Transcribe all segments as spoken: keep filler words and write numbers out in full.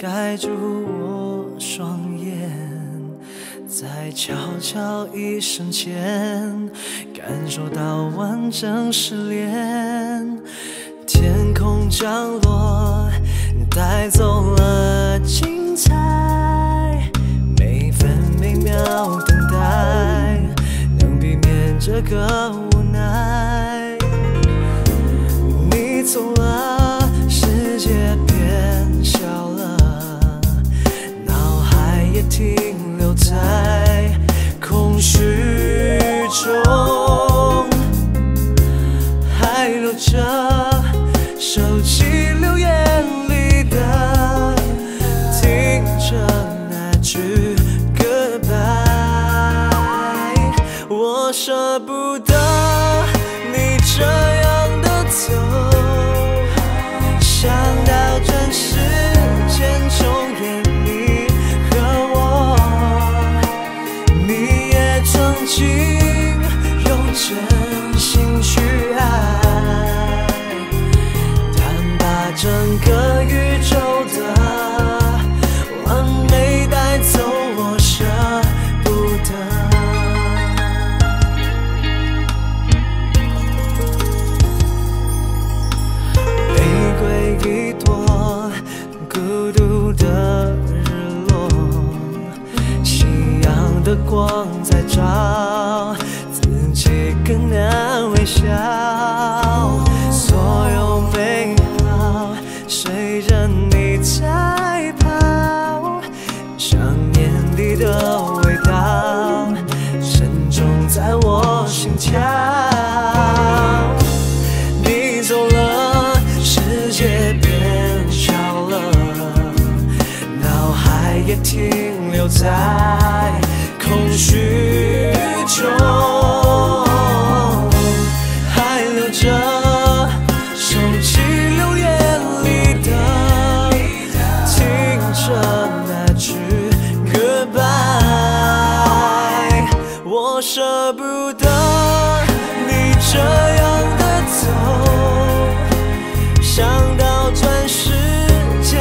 盖住我双眼，在悄悄一生前，感受到完整失恋。天空降落，带走了精彩，每分每秒等待，能避免这个无奈。你走了，世界变小了。 也停留在空虚中，还留着手机留言里的，听着那句 goodbye， 我舍不得你这样的走，想到转世间重演。 请用真心去爱，但把整个宇宙的完美带走，我舍不得。玫瑰一朵，孤独的日落，夕阳的光在照。 更难微笑，所有美好随着你在跑，想念你的味道深重在我心跳。你走了，世界变小了，脑海也停留在空虚中。 我舍不得你这样的走，想到转世间重演你和我，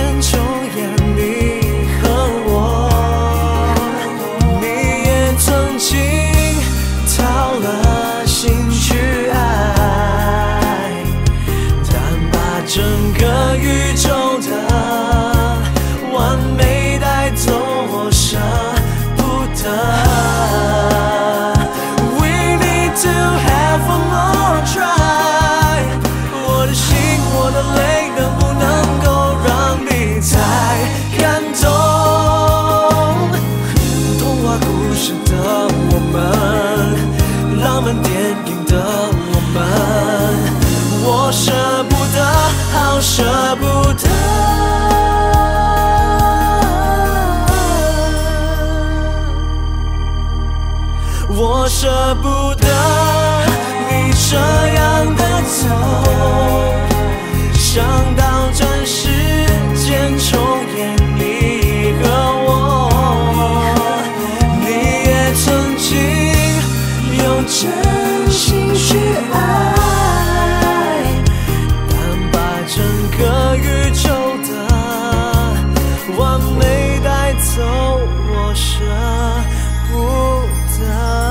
你也曾经掏了心去爱，但把整个宇宙的完美带走，我舍不得。 我舍不得，好舍不得。我舍不得你这样的走，想到转世间重演你和我，你也曾经用真心去爱。 完美带走，我舍不得。